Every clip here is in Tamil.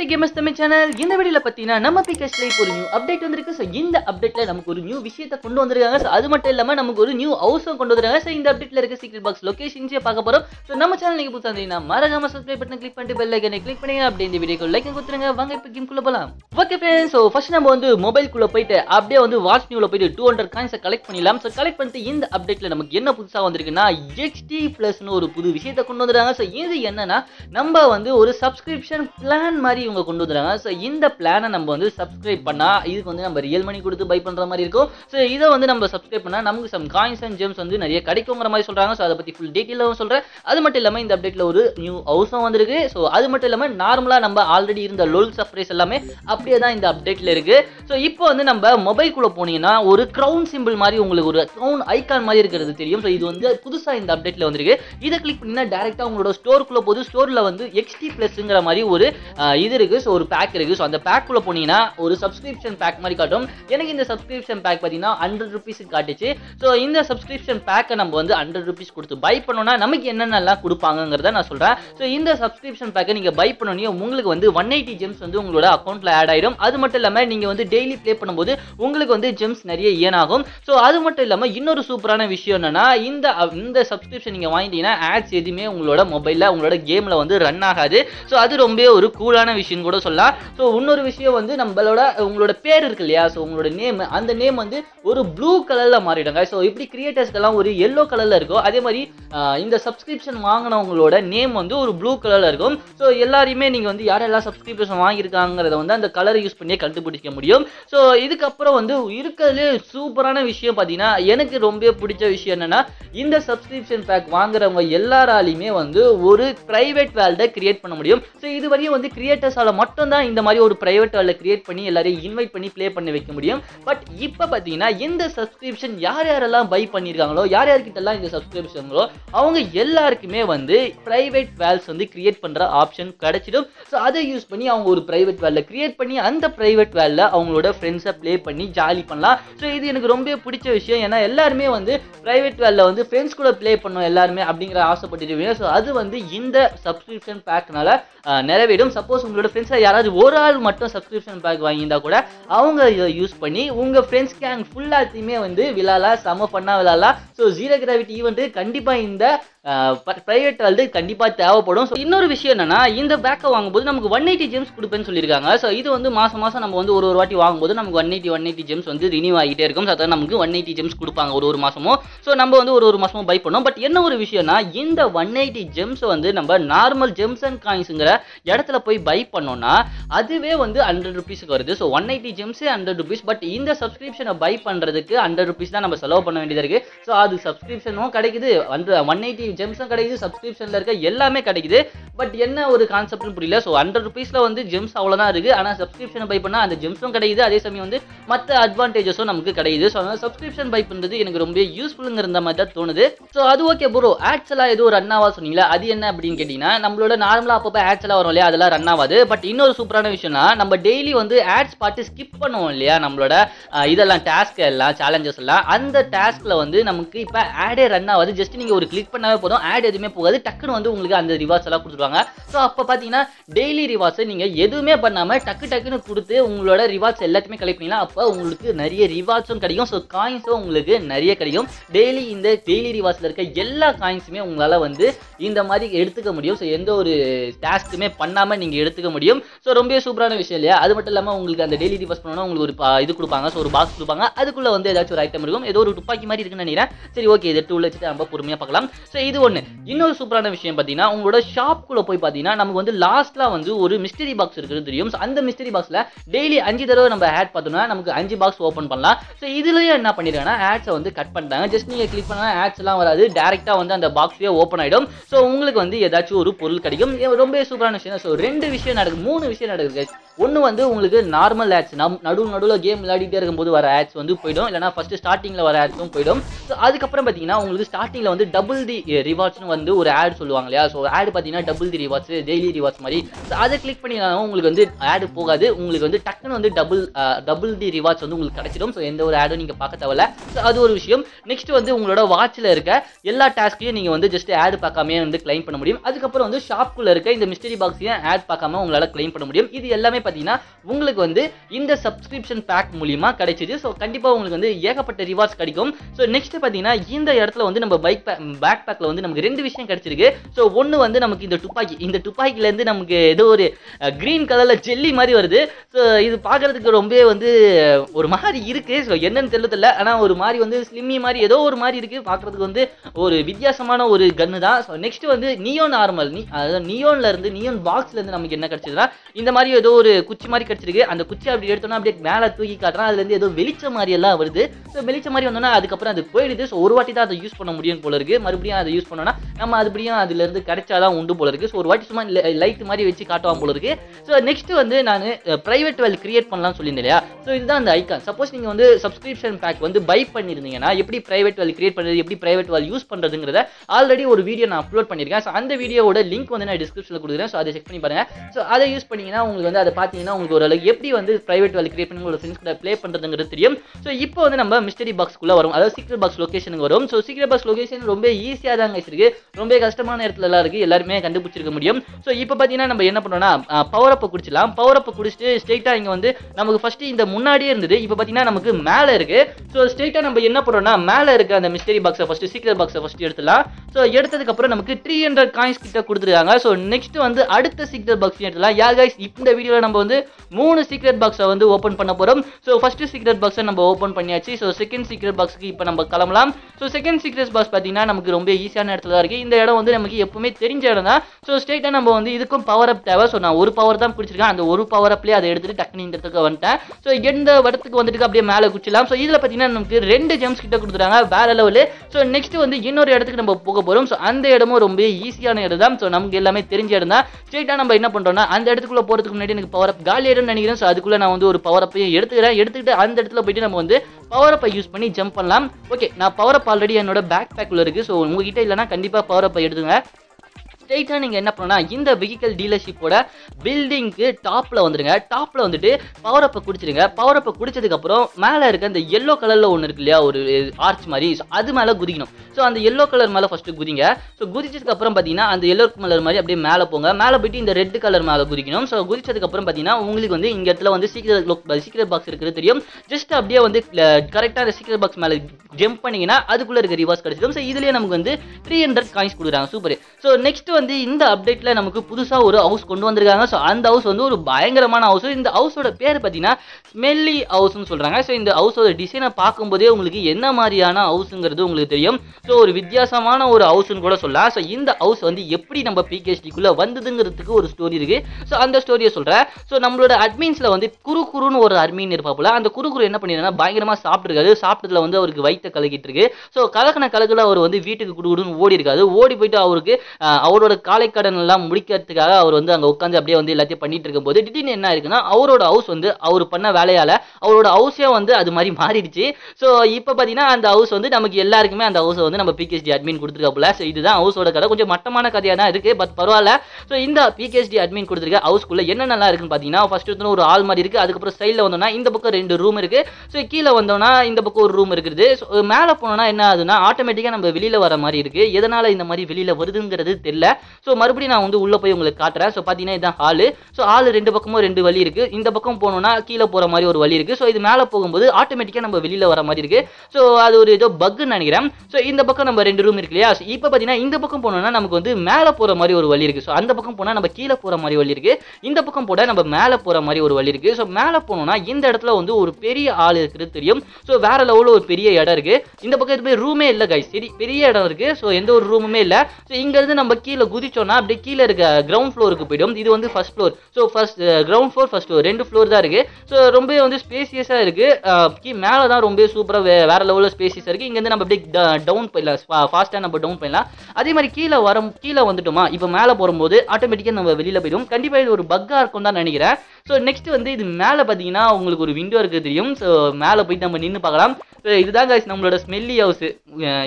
to Gamers Tamil channel. In the video, we will update on so, in the update, we new Visheta Kundo on the Gangas, Adamatella, new also Kondo in the update like a secret box location. So, Nama channel Putanina, Maragama subscribe button, click on the bell icon, click on the update the video, like and Kutranga, Vanga Pikim Kulabalam. Okay, friends, so first number on the mobile Kulopite, update on the watch new Lopite, 200 kinds of collect Punilam, so collect Panthi in the update Lamagena Putsa on the Gana, XT plus no Pudu Visheta Kundo the Gangas, so in the Yanana, number on the subscription plan. மாரி இவங்க கொண்டு வந்தறாங்க சோ இந்த பிளானை நம்ம வந்து subscribe பண்ணா இதுக்கு வந்து நம்ம real money கொடுத்து பை பண்ற மாதிரி இருக்கும் சோ இத வந்து நம்ம subscribe பண்ணா நமக்கு some coins and gems வந்து நிறைய கிடைக்கும்ங்கற மாதிரி சொல்றாங்க சோ அத பத்தி full detail-ஆ சொல்றேன் அது மட்டும் இல்லாம இந்த அப்டேட்ல ஒரு நியூ ஹவுஸும் வந்திருக்கு சோ அது மட்டும் இல்லாம நார்மலா நம்ம ஆல்ரெடி இருந்த LOL surprise எல்லாமே அப்படியே தான் இந்த அப்டேட்ல இருக்கு சோ இப்போ வந்து நம்ம மொபைல் குள்ள போனீங்கன்னா ஒரு crown symbol மாதிரி உங்களுக்கு ஒரு crown icon மாதிரி இருக்குறது தெரியும் சோ இது வந்து புதுசா இந்த அப்டேட்ல வந்திருக்கு இத கிளிக் பண்ணினா டைரக்ட்டா உங்களோட ஸ்டோர் குள்ள போய் ஸ்டோர்ல வந்து XT+ங்கற மாதிரி ஒரு இது இருக்கு சோ ஒரு பேக் இருக்கு சோ அந்த பேக் குள்ள போனீனா ஒரு subscription pack மாதிரி காட்டும் எனக்கு இந்த subscription pack பாத்தீனா 100 rupees காட்டுச்சு சோ இந்த subscription pack-ஐ நம்ம வந்து 100 rupees கொடுத்து பை பண்ணோம்னா நமக்கு என்னென்னலாம் கொடுப்பாங்கங்கறத நான் சொல்றேன் சோ இந்த subscription pack-ஐ நீங்க பை பண்ணோனே உங்களுக்கு வந்து 180 gems வந்து உங்களோட அக்கவுண்ட்ல ஆட் ஆயிடும் அது மட்டும் இல்லாம நீங்க வந்து டெய்லி ப்ளே பண்ணும்போது உங்களுக்கு வந்து gems நிறைய ஏர்ன் ஆகும் சோ அது மட்டும் இல்லாம இன்னொரு சூப்பரான விஷயம் என்னன்னா இந்த subscription நீங்க வாங்கிட்டீனா ads எதுமே உங்களோட மொபைல்ல உங்களோட கேம்ல வந்து ரன் ஆகாது சோ அது ரொம்பவே ஒரு கூல் விஷயம் கூட சொல்லலாம் சோ இன்னொரு விஷயம் வந்து நம்மளோட உங்களோட பேர் இருக்கு இல்லையா சோ உங்களோட நேம் அந்த நேம் வந்து ஒரு ப்ளூ கலர்ல மாறிடும் गाइस சோ இப்படி கிரியேட்டர்ஸ்க்கெல்லாம் ஒரு yellow கலர்ல இருக்கும் அதே மாதிரி இந்த subscription வாங்குனவங்களோட நேம் வந்து ஒரு ப்ளூ கலர்ல இருக்கும் சோ எல்லாரியுமே நீங்க வந்து யாரெல்லாம் subscription வாங்கி இருக்காங்கங்கறத வந்து அந்த கலர் யூஸ் பண்ணியே கண்டுபிடிக்க முடியும் சோ இதுக்கு அப்புறம் வந்து இருக்கதுல சூப்பரான விஷயம் பாத்தீனா எனக்கு ரொம்ப பிடிச்ச விஷயம் என்னன்னா இந்த subscription pack வாங்குறவங்க எல்லாராலயுமே வந்து ஒரு பிரைவேட் வேல்ட் கிரியேட் பண்ண முடியும் சோ இதுவரையும் வந்து கிரியேட்டர்ஸால மட்டும் தான் இந்த மாதிரி ஒரு பிரைவேட் வால்ல கிரியேட் பண்ணி எல்லாரையும் இன்வைட் பண்ணி ப்ளே பண்ண வைக்க முடியும் பட் இப்போ பாத்தீங்கன்னா இந்த சப்ஸ்கிரிப்ஷன் யார் யாரெல்லாம் பை பண்ணிருக்காங்களோ யார் யார்கிட்டலாம் இந்த சப்ஸ்கிரிப்ஷன்களோ அவங்க எல்லாருக்குமே வந்து பிரைவேட் வால்ஸ் வந்து கிரியேட் பண்ற ஆப்ஷன் கிடைச்சிடும் சோ அதை யூஸ் பண்ணி அவங்க ஒரு பிரைவேட் வால்ல கிரியேட் பண்ணி அந்த பிரைவேட் வால்ல அவங்களோட ஃப்ரெண்ட்ஸை ப்ளே பண்ணி ஜாலி பண்ணலாம் சோ இது எனக்கு ரொம்ப பிடிச்ச விஷயம் ஏன்னா எல்லாருமே வந்து பிரைவேட் வால்ல வந்து ஃப்ரெண்ட்ஸ் கூட ப்ளே பண்ணோம் எல்லாருமே அப்படிங்கற ஆசைப்பட்டுடுவீங்க சோ அது வந்து இந்த சப்ஸ்கிரிப்ஷன் பேக்னால நிறைவேறும் சப்போஸ் உங்களோட फ्रेंड्स யாராவது ஒரு ஆள் மட்டும் subscription pack வாங்கினா கூட அவங்க இத யூஸ் பண்ணி உங்க फ्रेंड्स கேங் ஃபுல்லா டீமே வந்து விலாலா சம பண்ணா விலாலா சோ ஜீரோ கிராவிட்டி ஈவென்ட் கண்டிப்பா இந்த பிரைவேட் வால்ட் கண்டிப்பா தேவைப்படும் சோ இன்னொரு விஷயம் என்னன்னா இந்த பேக்க வாங்கும்போது நமக்கு 180 ஜெம்ஸ் கொடுப்பேன்னு சொல்லிருக்காங்க சோ இது வந்து மாசம் மாசம் நம்ம வந்து ஒரு வாட்டி வாங்கும்போது நமக்கு 180 ஜெம்ஸ் வந்து ரினியூ ஆகிட்டே இருக்கும் சோ அத நமக்கு 180 ஜெம்ஸ் கொடுப்பாங்க ஒரு மாசமோ சோ நம்ம வந்து ஒரு மாசமோ பை பண்ணோம் பட் என்ன ஒரு விஷயம்னா இந்த 180 ஜெம்ஸ் வந்து நம்ம நார்மல் ஜெம்ஸ் அண்ட் காயின்ஸ்ங்கற இடத்துல போய் பை பண்ணோம்னா அதுவே வந்து 100 ரூபீஸ்க்கு வருது சோ 180 ஜெம்ஸ் 100 ரூபீஸ் பட் இந்த subscription-ஐ பை பண்றதுக்கு 100 ரூபீஸ் தான் நம்ம செலவு பண்ண வேண்டியதா இருக்கு சோ அது subscription-உம் கிடைக்குது 180 ஜெம்ஸும் கிடைக்குது subscription-ல இருக்க எல்லாமே கிடைக்குது பட் என்ன ஒரு கான்செப்ட்னு புரியல சோ 100 ரூபீஸ்ல வந்து ஜெம்ஸ் அவ்வளவுதான் இருக்கு ஆனா subscription-ஐ பை பண்ணா அந்த ஜெம்ஸும் கிடைக்குது அதே சமயம் வந்து மத்த அட்வான்டேஜஸும் நமக்கு கிடைக்குது சோ அதனால subscription பை பண்றது எனக்கு ரொம்ப யூஸ்ஃபுல்ங்கற மாதிரி தான் தோணுது சோ அது ஓகே bro ads எல்லாம் ஏதோ ரன் ஆவா சொன்னீங்களா அது என்ன அப்படினு கேட்டினா நம்மளோட நார்மலா அப்பப்ப ads எல்லாம் வரும் அதெல்லாம் ரன் ஆகாது பட் இன்னொரு சூப்பரான விஷயம்னா நம்ம டெய்லி வந்து ஆட்ஸ் பார்த்து ஸ்கிப் பண்ணுவோம் இல்லையா நம்மளோட இதெல்லாம் டாஸ்க் எல்லாம் சேலஞ்சஸ் எல்லாம் அந்த டாஸ்க்ல வந்து நமக்கு இப்ப ஆடே ரன் ஆகாது ஜஸ்ட் நீங்க ஒரு கிளிக் பண்ணாவே போதும் ஆட் எதுவுமே போகாது டக்குன்னு வந்து உங்களுக்கு அந்த ரிவார்ட்ஸ் எல்லாம் கொடுத்துருவாங்க சோ அப்ப பாத்தீங்கன்னா டெய்லி ரிவார்ட்ஸ் நீங்க எதுவுமே பண்ணாம டக்கு டக்குன்னு கொடுத்து உங்களோட ரிவார்ட்ஸ் எல்லாத்தையுமே கலெக்ட் பண்ணீங்கன்னா அப்ப உங்களுக்கு நிறைய ரிவார்ட்ஸும் கிடைக்கும் சோ காயின்ஸும் உங்களுக்கு நிறைய கிடைக்கும் டெய்லி இந்த டெய்லி ரிவார்ட்ஸ்ல இருக்க எல்லா காயின்ஸுமே உங்களால வந்து இந்த மாதிரி எடுத்துக்க முடியும் சோ எந்த ஒரு டாஸ்க்குமே பண்ணாம நீங்க எடுத்துக்க முடியும் சோ ரொம்ப சூப்பரான விஷயம் இல்லையா அது மட்டும் இல்லாம உங்களுக்கு அந்த டெய்லி ரிவார்ட்ஸ் பண்ணனும்னா உங்களுக்கு ஒரு இது கொடுப்பாங்க சோ ஒரு பாக்ஸ் கொடுப்பாங்க அதுக்குள்ள வந்து ஏதாச்சும் ஒரு ஐட்டம் இருக்கும் ஏதோ ஒரு துப்பாக்கி மாதிரி இருக்குன்னு நினைக்கிறேன் சரி ஓகே இது 2 லட்சம் நம்ம பொறுமையா பார்க்கலாம் சோ இது ஒண்ணு இன்னொரு சூப்பரான விஷயம் பாத்தீங்கன்னா உங்களோட ஷாப் குள்ள போய் பாத்தீங்கன்னா நமக்கு வந்து லாஸ்ட்ல வந்து ஒரு மிஸ்டரி பாக்ஸ் இருக்குன்னு தெரியும் சோ அந்த மிஸ்டரி பாக்ஸ்ல டெய்லி 5 தடவை நம்ம ஆட் பார்த்தோம்னா நமக்கு 5 பாக்ஸ் ஓபன் பண்ணலாம் சோ இதுலயே என்ன பண்ணிருக்காங்கன்னா ஆட்ஸ் வந்து கட் பண்ணிட்டாங்க ஜஸ்ட் நீங்க கிளிக் பண்ணா ஆட்ஸ் எல்லாம் வராது டைரக்ட்டா வந்து அந்த பாக்ஸ்லயே ஓபன் ஆயிடும் சோ உங்களுக்கு வந்து ஏதாச்சும் ஒரு பொருள் கிடைக்கும் ரொம்ப சூப்பரான விஷயம் சோ ரெண்டு விஷயம் நடக்கு மூணு விஷயம் நடக்குது ஒன்று வந்து உங்களுக்கு நார்மல் ஆட்ஸ் நடுவில் கேம் விளையாடிட்டே இருக்கும்போது வர ஆட்ஸ் வந்து போய்டும், இல்லைனா ஃபஸ்ட்டு ஸ்டார்டிங்கில் வர ஆட்ஸும் போய்டும். ஸோ அதுக்கப்புறம் பார்த்தீங்கன்னா உங்களுக்கு ஸ்டார்டிங்கில் வந்து டபுள் தி ரிவார்ட்ஸ்னு வந்து ஒரு ஆட் சொல்லுவாங்க இல்லையா. ஸோ ஆட் பார்த்தீங்கன்னா double the rewards, daily rewards மாதிரி. ஸோ அதை கிளிக் பண்ணிங்கனாலும் உங்களுக்கு வந்து ஆடு போகாது, உங்களுக்கு வந்து டக்குன்னு வந்து டபுள் தி ரிவார்ட்ஸ் வந்து உங்களுக்கு கிடச்சிடும். ஸோ எந்த ஒரு ஆடும் நீங்கள் பார்க்க தேவையில்ல. ஸோ அது ஒரு விஷயம். நெக்ஸ்ட் வந்து உங்களோட வாட்சில் இருக்க எல்லா டாஸ்க்கையும் நீங்கள் வந்து ஜஸ்ட் ஆட் பார்க்காமே வந்து கிளைம் பண்ண முடியும். அதுக்கப்புறம் வந்து ஷாப்குள்ளே இருக்க இந்த மிஸ்டரி பாக்ஸையும் ஆட் பார்க்காம உங்களால் கிளைம் பண்ண முடியும். இது எல்லாமே பார்த்தீங்கன்னா உங்களுக்கு வந்து இந்த சப்ஸ்கிரிப்ஷன் பேக் மூலிமா கிடைச்சிது. ஸோ கண்டிப்பாக உங்களுக்கு வந்து ஏகப்பட்ட ரிவார்ட்ஸ் கிடைக்கும். ஸோ நெக்ஸ்ட் பார்த்தீங்கன்னா இந்த இடத்துல வந்து நம்ம பேக் பேக்கில் வந்து நமக்கு ரெண்டு விஷயம் கிடைச்சிருக்கு. ஸோ ஒன்று வந்து நமக்கு இந்த துப்பாக்கிலேருந்து நமக்கு ஏதோ ஒரு கிரீன் கலரில் ஜெல்லி மாதிரி வருது. ஸோ இது பார்க்கறதுக்கு ரொம்பவே வந்து ஒரு மாதிரி இருக்கு. ஸோ என்னன்னு தெரியல, ஆனால் ஒரு மாதிரி வந்து ஸ்லிம்மி மாதிரி ஏதோ ஒரு மாதிரி இருக்கு. பார்க்கறதுக்கு வந்து ஒரு வித்தியாசமான ஒரு கன்னு தான். ஸோ நெக்ஸ்ட் வந்து நியோன் நார்மல் நியோன் பாக்ஸ்லேருந்து நமக்கு என்ன கிடைச்சதுன்னா இந்த மாதிரி ஏதோ ஒரு குச்சி மாதிரி கிடைச்சிருக்கு. அந்த குச்சி அப்படி எடுத்தோம்னா அப்படியே மேலே தூக்கி காட்டுறா, அதுலேருந்து ஏதோ வெளிச்ச மாதிரி எல்லாம் வருது. ஸோ வெளிச்ச மாதிரி வந்தோம்னா அதுக்கப்புறம் அது போயிடுது. ஸோ ஒரு வாட்டி தான் அதை யூஸ் பண்ண முடியும் போல இருக்கு. மறுபடியும் அதை யூஸ் பண்ணோம்னா நம்ம அதுபடியும் அதுலேருந்து கிடைச்சாதான் உண்டு போல இருக்கு. ஸோ ஒரு வாட்டி சும்மா லைட் மாதிரி வச்சு காட்டுவான் போல இருக்கு. ஸோ நெக்ஸ்ட் வந்து நான் பிரைவேட் வெல் கிரியேட் பண்ணலாம்னு சொல்லியிருந்தேன் இல்லையா. ஸோ இதுதான் அந்த ஐக்கான். சப்போஸ் நீங்கள் வந்து சப்ஸ்கிரிப்ஷன் பேக் வந்து பை பண்ணியிருந்தீங்கன்னா எப்படி பிரைவேட் வெல் கிரியேட் பண்ணுறது, எப்படி பிரைவேட் வெல் யூஸ் பண்ணுறதுங்கிறத ஆல்ரெடி ஒரு வீடியோ நான் அப்லோட் பண்ணியிருக்கேன். ஸோ அந்த வீடியோவோட லிங்க் வந்து நான் டிஸ்கிரிப்ஷனில் கொடுக்குறேன். ஸோ அதை செக் பண்ணி பாருங்கள். ஸோ அதை யூஸ் பண்ணிங்கன்னா உங்களுக்கு வந்து அதை பார்த்தீங்கன்னா உங்களுக்கு ஓரளவுக்கு எப்படி வந்து பிரைவேட் வெல் கிரியேட் பண்ணி உங்களோட ஃப்ரெண்ட்ஸ் கூட ப்ளே பண்ணுறதுங்கிறது தெரியும். ஸோ இப்போ வந்து நம்ம மிஸ்டரி பாக்ஸ்க்குள்ளே வரும், அதாவது சீக்ரெட் பாக்ஸ் லொக்கேஷனுக்கு வரும். ஸோ சீக்ரெட் பாக்ஸ் லொக்கேஷன் ரொம்ப ஈஸியாக தான் இருக்குது, ரொம்ப கஷ்டமான இடத்துல எல்லாம் இருக்குது, எல்லாருமே கண்டுபிடிச்சிருக்க முடியும். ஸோ இப்போ பார்த்தீங்கன்னா நம்ம என்ன பண்ணோம்னா பவரப்பை குடிச்சிடலாம். பவரப்பை குடிச்சிட்டு ஸ்ட்ரெயிட்டாக இங்கே வந்து நமக்கு ஃபஸ்ட்டு இந்த முன்னாடியே இருந்தது, இப்போ பார்த்தீங்கன்னா நமக்கு மேலே இருக்குது. ஸோ ஸ்ட்ரெயிட்டாக நம்ம என்ன பண்ணுறோம்னா மேலே இருக்க அந்த மிஸ்டரி பாக்ஸை ஃபஸ்ட்டு சீக்ரெட் பாக்ஸை ஃபஸ்ட்டு எடுத்துடலாம். ஸோ எடுத்ததுக்கப்புறம் நமக்கு 300 காயின்ஸ் கிட்ட கொடுத்துருக்காங்க. ஸோ நெக்ஸ்ட் வந்து அடுத்த சீக்ரெட் பாக்ஸ் எடுத்துலாம். யா கைஸ், இந்த வீடியோவில் நம்ம வந்து 3 சீக்ரெட் பாக்ஸை வந்து ஓப்பன் பண்ண போகிறோம். ஸோ ஃபர்ஸ்ட் சீக்ரெட் பாக்ஸை நம்ம ஓப்பன் பண்ணியாச்சு. ஸோ செகண்ட் சீக்ரெட் பாக்ஸுக்கு இப்போ நம்ம கிளம்பலாம். ஸோ செகண்ட் சீக்ரெட் பாக்ஸ் பார்த்தீங்கன்னா நமக்கு ரொம்ப ஈஸியான இடத்துல தான் இருக்குது. இந்த இடம் வந்து நமக்கு எப்பவுமே தெரிஞ்ச இடம் தான். ஸோ ஸ்ட்ரெயிட்டாக நம்ம வந்து இதுக்கும் பவர் அப் தேவை. ஸோ நான் ஒரு பவர் தான் பிடிச்சிருக்கேன், அந்த ஒரு பவர் அப்லேயே அதை எடுத்துகிட்டு டக்குனு இந்த இடத்துக்கு வந்துட்டேன். ஸோ எந்த இடத்துக்கு வந்துட்டு அப்படியே மேலே குச்சிடலாம். ஸோ இதில் பார்த்தீங்கன்னா நமக்கு 2 ஜெம்ஸ் கிட்ட கொடுத்துருக்காங்க, வேற லெவலு. ஸோ நெக்ஸ்ட் வந்து இன்னொரு இடத்துக்கு நம்ம போக போகிறோம். ஸோ அந்த இடமும் ரொம்ப ஈஸியான இடம் தான். ஸோ நமக்கு எல்லாமே தெரிஞ்ச இடம் தான். ஸ்ட்ரெயிட்டாக நம்ம என்ன பண்ணுறோம்னா அந்த இடத்துக்குள்ளே போகிறதுக்கு முன்னாடி எனக்கு பவர் அப் காலி ஆயிடும்னு நினைக்கிறேன். ஸோ அதுக்குள்ளே நான் வந்து ஒரு பவர் அப்பையும் எடுத்துக்கிறேன். எடுத்துக்கிட்டு அந்த இடத்துல போயிட்டு நம்ம வந்து பவர் அப்பை யூஸ் பண்ணி ஜம்ப் பண்ணலாம். ஓகே, நான் பவர் அப் ஆல்ரெடி என்னோட பேக் பேக்கில் இருக்குது. ஸோ உங்ககிட்ட இல்லைனா கண்டிப்பாக பவர் அப்பை எடுத்துங்க. ஸ்ட்ரெயிட்டாக நீங்கள் என்ன பண்ணோன்னா இந்த வெஹிக்கல் டீலர்ஷிப்போட பில்டிங்க்கு டாப்பில் வந்துடுங்க. டாப்பில் வந்துட்டு பவர் அப்பை குடிச்சிடுங்க. பவர் அப்பை குடிச்சதுக்கப்புறம் மேலே இருக்க அந்த எல்லோ கலரில் ஒன்று இருக்கு இல்லையா, ஒரு ஆர்ச் மாதிரி, அது மேலே குதிக்கணும். ஸோ அந்த எல்லோ கலர் மேலே ஃபஸ்ட்டு குதிங்க. ஸோ குதிச்சதுக்கப்புறம் பார்த்தீங்கன்னா அந்த எல்லோ கலர் மாதிரி அப்படியே மேலே போங்க. மேலே போயிட்டு இந்த ரெட் கலர் மேலே குதிக்கணும். ஸோ குதிச்சதுக்கப்புறம் பார்த்தீங்கன்னா உங்களுக்கு வந்து இங்கே இடத்துல வந்து சீக்ரெட் பாக்ஸ் இருக்கிறது தெரியும். ஜஸ்ட் அப்படியே வந்து கரெக்டாக அந்த சீக்ரெட் பாக்ஸ் மேலே ஜம்ப் பண்ணிங்கன்னா அதுக்குள்ளே இருக்க ரிவார்ட்ஸ் கிடைச்சிடும். ஸோ இதுலேயே நமக்கு வந்து 300 காயின்ஸ் கொடுக்குறாங்க. சூப்பர். ஸோ நெக்ஸ்ட் வந்து இந்த அப்டேட்ல நமக்கு புதுசா ஒரு ஹவுஸ் கொண்டு வந்திருக்காங்க. சோ அந்த ஹவுஸ் வந்து ஒரு பயங்கரமான ஹவுஸ். இந்த ஹவுஸோட பேர் பார்த்தீங்கன்னா ஸ்மெல்லி ஹவுஸ்னு சொல்றாங்க. சோ இந்த ஹவுஸோட டிசைனை பார்க்கும்போதே உங்களுக்கு என்ன மாதிரியான ஹவுஸ்ங்கிறது உங்களுக்கு தெரியும். சோ ஒரு வித்தியாசமான ஒரு ஹவுஸ்னு கூட சொல்லலாம். சோ இந்த ஹவுஸ் வந்து எப்படி நம்ம பிகேஎஸ்டிக்குள்ள வந்ததுங்கிறதுக்கு ஒரு ஸ்டோரி இருக்கு. சோ அந்த ஸ்டோரியை சொல்றேன். சோ நம்மளோட அட்மின்ஸ்ல வந்து குருகுருன்னு ஒரு அட்மின் இருப்பாப்புல. அந்த குருகுரு என்ன பண்ணிருக்காருன்னா பயங்கரமா சாப்பிட்டுருக்காரு. சாப்பிட்டதுல வந்து அவருக்கு வயிற்ற கலக்கிட்டு இருக்கு. சோ கலக்கின கலக்குல அவர் வந்து வீட்டுக்கு குடுகுடுன்னு ஓடி இருக்காரு. ஓடி போயிட்டு அவருக்கு அவரோட காலைக்கடன் எல்லாம் முடிக்கிறதுக்காக அவர் வந்து அங்க உட்காந்து அப்படியே வந்து எல்லாத்தையும் பண்ணிட்டு இருக்கும்போது திடீர்னு என்ன இருக்குன்னா அவரோட ஹவுஸ் வந்து அவர் பண்ண வேலையால அவரோட ஹவுஸே வந்து அது மாதிரி மாறிடுச்சு. ஸோ இப்போ பார்த்தீங்கன்னா அந்த ஹவுஸ் வந்து நமக்கு எல்லாருக்குமே அந்த ஹவுஸை வந்து நம்ம பிகேஎஸ்டி அட்மின் கொடுத்துருக்காப்புல. ஸோ இதுதான் ஹவுஸோட கதை. கொஞ்சம் மட்டமான கதையாக தான் இருக்கு, பட் பரவாயில்ல. ஸோ இந்த பிகேஎஸ்டி அட்மின் கொடுத்துருக்க ஹவுஸ்க்குள்ள என்ன நல்லா இருக்குன்னு பார்த்தீங்கன்னா ஃபர்ஸ்ட் வந்து ஒரு ஹால் மாதிரி இருக்கு. அதுக்கப்புறம் சைடில் வந்தோம்னா இந்த பக்கம் 2 ரூம் இருக்கு. ஸோ கீழே வந்தோம்னா இந்த பக்கம் ஒரு ரூம் இருக்குது. ஸோ மேலே போனோம்னா என்ன ஆகுதுன்னா ஆட்டோமேட்டிக்காக நம்ம வெளியில வர மாதிரி இருக்கு. எதனால இந்த மாதிரி வெளியில வருதுங்கிறது தெரியல. ஸோ மறுபடியும் நான் வந்து உள்ளே போய் உங்களுக்கு காட்டுறேன். ஸோ பார்த்தீங்கன்னா இதுதான் ஹாலு. ஸோ ஹால் 2 பக்கமும் 2 வழி இருக்குது. இந்த பக்கம் போனோம்னா கீழே போகிற மாதிரி ஒரு வழி இருக்குது. ஸோ இது மேலே போகும்போது ஆட்டோமேட்டிக்காக நம்ம வெளியில் வர மாதிரி இருக்குது. ஸோ அது ஒரு ஏதோ பக்குன்னு நினைக்கிறேன். ஸோ இந்த பக்கம் நம்ம 2 ரூம் இருக்கு இல்லையா. ஸோ இப்போ பார்த்தீங்கன்னா இந்த பக்கம் போனோம்னா நமக்கு வந்து மேலே போகிற மாதிரி ஒரு வழி இருக்குது. ஸோ அந்த பக்கம் போனால் நம்ம கீழே போகிற மாதிரி வழி இருக்குது. இந்த பக்கம் போனால் நம்ம மேலே போகிற மாதிரி ஒரு வழி இருக்குது. ஸோ மேலே போனோம்னா இந்த இடத்துல வந்து ஒரு பெரிய ஹால் இருக்கிறது தெரியும். ஸோ வேறு லெவலில் ஒரு பெரிய இடம் இருக்குது. இந்த பக்கம் எதுவுமே ரூமே இல்லை கைஸ். சரி, பெரிய இடம் இருக்குது. ஸோ எந்த ஒரு ரூமுமே இல்லை. ஸோ இங்கேருந்து நம்ம கீழே குதிச்சோம்னா அப்படியே கீழே இருக்க கிரவுண்ட் ஃப்ளோருக்கு போய்டும். இது வந்து first floor. So ground floor first floor 2 floor தான் இருக்குது. ஸோ ரொம்ப வந்து ஸ்பேசியஸாக இருக்குது. மேலே தான் ரொம்ப சூப்பராக வேறு லெவலில் ஸ்பேசியஸாக இருக்குது. இங்கேருந்து நம்ம அப்படியே டவுன் போயிடலாம், ஃபாஸ்ட்டாக நம்ம டவுன் போயிடலாம். அதே மாதிரி கீழே வந்துட்டோமா இப்போ மேலே போகும்போது ஆட்டோமேட்டிக்காக நம்ம வெளியில் போயிடும். கண்டிப்பாக இது ஒரு பக்காக இருக்கும் தான் நினைக்கிறேன். ஸோ நெக்ஸ்ட் வந்து இது மேலே பார்த்தீங்கன்னா உங்களுக்கு ஒரு விண்டோ இருக்குது தெரியும். ஸோ மேலே போய் நம்ம நின்று பார்க்கலாம். ஸோ இதுதான் காய்ஸ் நம்மளோட ஸ்மெல்லி ஹவுஸ்.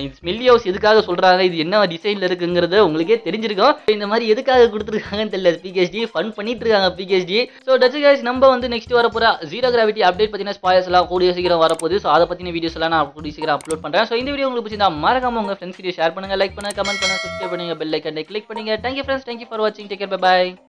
இது ஸ்மெல்லி ஹவுஸ் எதுக்காக சொல்கிறாங்க, இது என்ன டிசைனில் இருக்குங்கிறது உங்களுக்கே தெரிஞ்சிருக்கும். இந்த மாதிரி எதுக்காக கொடுத்துருக்காங்கன்னு தெரியல, பிகேஎஸ்டி ஃபன் பண்ணிட்டு இருக்காங்க பிகேஎஸ்டி. ஸோ டச்சு காய்ஸ் நம்ம வந்து நெக்ஸ்ட் வரப்போகிற ஜீரோ கிராவிட்டி அப்டேட் பார்த்தீங்கன்னா ஸ்பாய்ஸ் எல்லாம் கூடிய சீக்கிரம் வரப்போகுது. ஸோ அதை பற்றின வீடியோஸ் எல்லாம் நான் கூடிய சீக்கிரம் அப்லோட் பண்ணுறேன். ஸோ இந்த வீடியோ உங்களுக்கு பிடிச்சிருந்தா மறக்காம உங்கள் ஃப்ரெண்ட்ஸ் கிட்ட ஷேர் பண்ணுங்கள், லைக் பண்ணுங்கள், கமெண்ட் பண்ணுங்கள், சப்ஸ்கிரைப் பண்ணுங்கள், பெல் ஐக்கனை கிளிக் பண்ணுங்கள். தேங்க்யூ ஃப்ரெண்ட்ஸ், தேங்க்யூ ஃபார் வாட்சிங், டேக் கேர், பை பாய்.